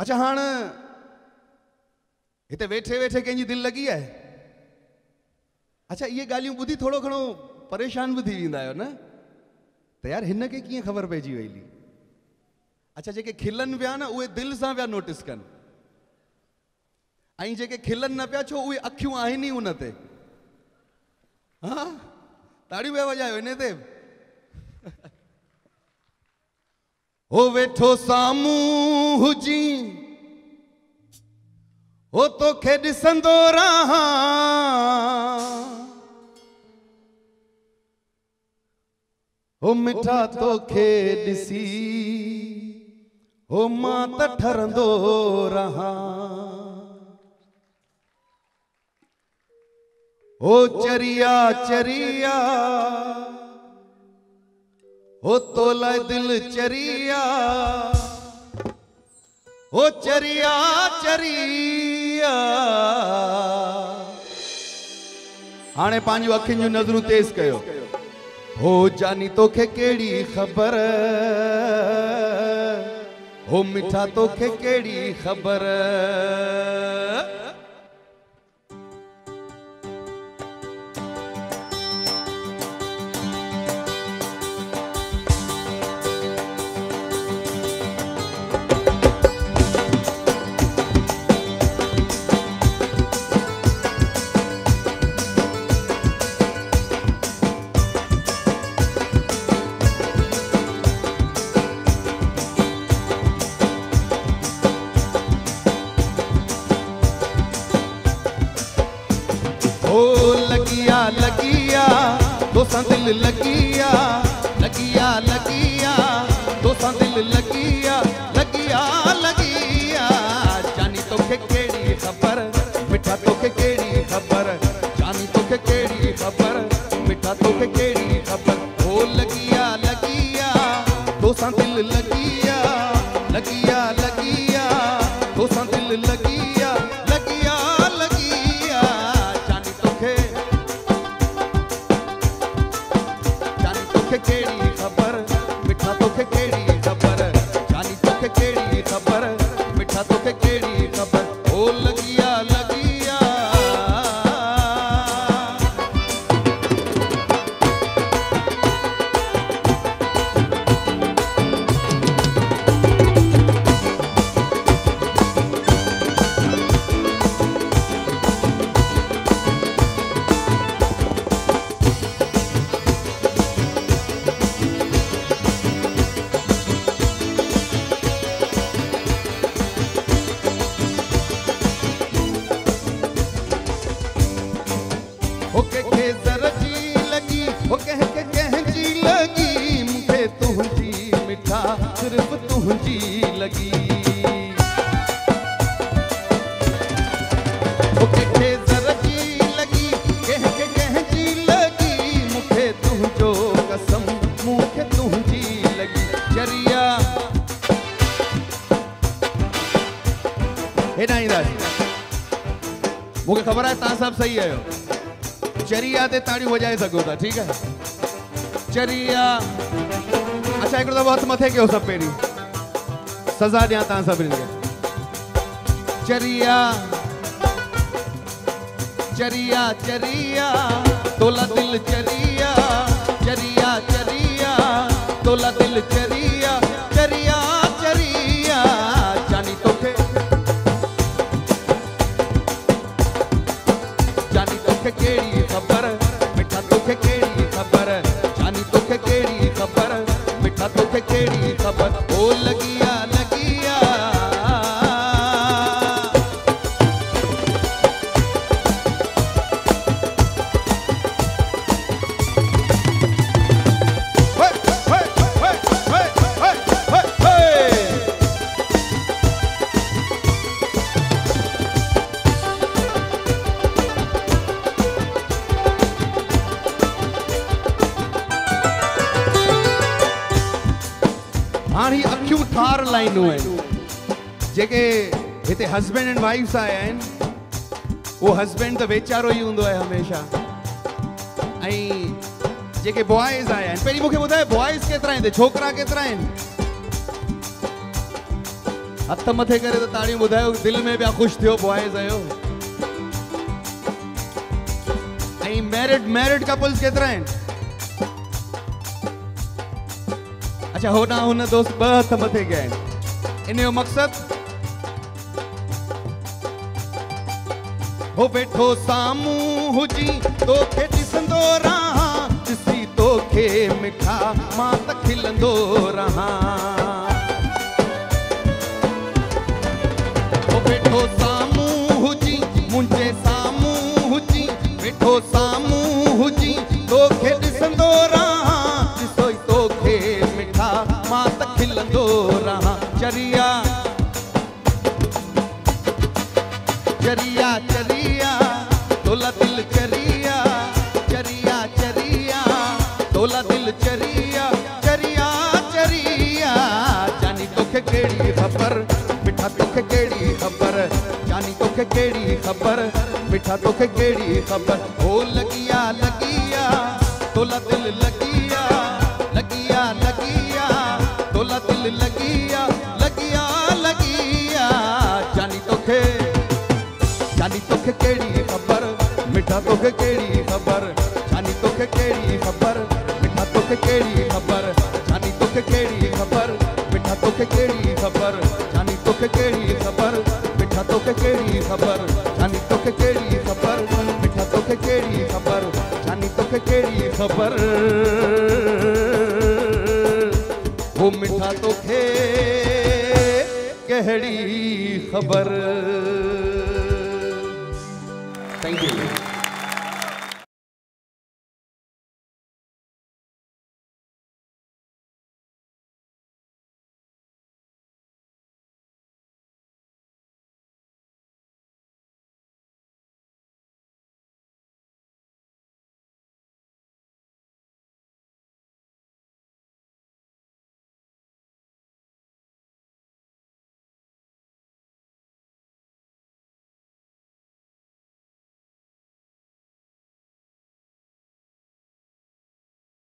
अच्छा हाँ इतने वेठे वेठे कंहिंजी दिल लगी है। अच्छा ये गालियों बुधी थोड़ो घणो परेशान भी थी वेंदा आहियो न तो यार इनके कीअं खबर पैजी वही। अच्छा जेके खिलन पिया न उहे दिल से पिया नोटिस कन आई जेके खिलन न पिया छो उहे अखियूं आहिनि उन ते। हाँ ताड़ी पिया वॼायो इन ते। ओ वेठो सामूं हुजी ओ तोखे ॾिसंदो रहा ओ मिठा तोखे ॾिसी ओ मां त ठरंदो रहा ओ चरिया चरिया ओ तोला दिल चरिया ओ चरिया चरिया। हाणे पंहिंजी अखियुनि जूं नज़रूं तेज़ कयो। हो जानी तोखे कहिड़ी ख़बर हो मिठा तोखे कहिड़ी ख़बर तोसां दिल लगिया लगिया लगिया तोसां दिल लगिया लगिया लगिया। जानी तोखे केड़ी खबर मिठा तोखे केड़ी खबर जानी तोखे केड़ी खबर मिठा तोखे केड़ी खबर। ओ लगिया लगिया तोसां दिल लगिया लगिया लगिया तोसां दिल लगिया लगिया लगिया। जानी तोखे केड़ी खबर मिठा तोखे केड़ी खबर जानी तोखे केड़ी खबर मिठा तोखे केड़ी खबर। ओ लगिया लगिया सिर्फ तुझी लगी मुखे जरजी लगी कहजी लगी मुखे तुझो कसम मुखे तुझी लगी। चरिया हे नहीं मुझे खबर है ता सब सही आयो। चरिया ते ताड़ी वजाए सको था ठीक है चरिया। अच्छा एक दफो हथ मथे कयो सब पेरी सजा दिया ता सभिनी के। चरिया चरिया चरिया तोला दिल चरिया चरिया चरिया तोला दिल चरिया चरिया चरिया। जानी तोखे केड़ी खबर मिठा तोखे केड़ी खबर जानी तोखे केड़ी खबर मिठा तोखे केड़ी खबर। ओ लगिया लगिया हाँ ही अखियूं थार लाइन जेके हिते हस्बैंड एंड वाइफ्स आया वो हस्बैंड तो वेचारो ही होंगे हमेशा। जेके बॉयज आया पे मुझे बुधाए बॉयज केतरा छोकरा केतरा हथ मथे करे तो ताड़ी बुधायो दिल में भी खुश थियो बॉयज आयो। आई मैरिड कपल्स केतरा हैं? अच्छा हो ना हुन दोस्त ब हथ मथे गया है इन्हें मकसद हो बैठो सामू हुजी तो के दिसंदो रहा जिसी तो के मिठा मां तक खिलंदो रहा बैठो सामू हुजी मुंजे सामू हुजी बैठो सामू हुजी तोखे दिसंदो रहा जिसो तोखे मिठा मां त खिलंदो रहा। चरिया चरिया चरिया तोला दिल चरिया चरिया चरिया तोला दिल चरिया चरिया चरिया जानी तोखे केड़ी खबर मिठा तोखे केड़ी खबर जानी तोखे केड़ी खबर मिठा तोखे केड़ी खबर हो लगिया लगिया तोला दिल लगिया लगिया लगिया तोला दिल लगिया लगिया लगिया जानी तोखे केड़ी खबर मिठा तोखे केड़ी खबर जानी तोखे केड़ी खबर मिठा तोखे केड़ी खबर जानी तोखे केड़ी खबर मिठा तोखे केड़ी खबर तोखे केड़ी खबर मिठा तोखे केड़ी खबर जानी तोखे केड़ी खबर मिठा तोखे केड़ी खबर जानी तोखे केड़ी खबर वो मिठा तोखे केड़ी खबर। Thank you.